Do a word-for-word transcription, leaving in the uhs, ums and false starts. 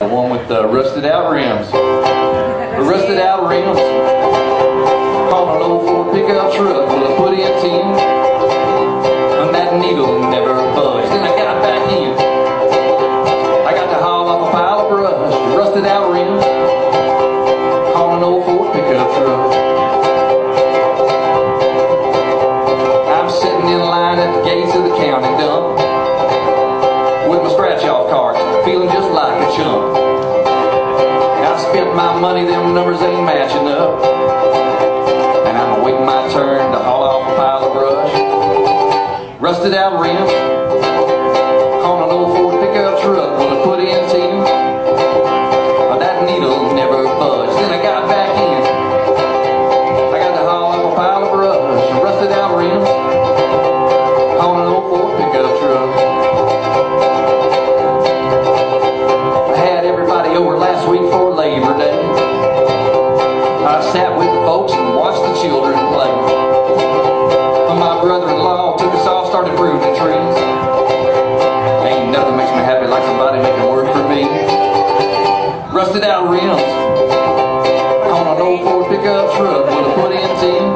The one with the rusted out rims. The rusted out rims on an old Ford pickup truck. Well, I put in ten, and that needle never budged. Then I got back in. I got to haul off a pile of brush. The rusted out rims on an old Ford pickup truck. I'm sitting in line at the gates of the county dump with my scratch-off cards, feeling just like a chump. Spent my money, them numbers ain't matching up, and I'm waiting my turn to haul off a pile of brush. Rusted out rims on an old Ford pickup truck. Well, I put in ten, but that needle never budged. Then I got back in. I got to haul off a pile of brush. Rusted out rims on an old Ford pickup truck. I had everybody over last week for Labor Day. I sat with the folks and watched the children play. My brother-in-law took us off, started pruning trees. Ain't nothing makes me happy like somebody making work for me. Rusted out rims on an old Ford pickup truck with a put-in team.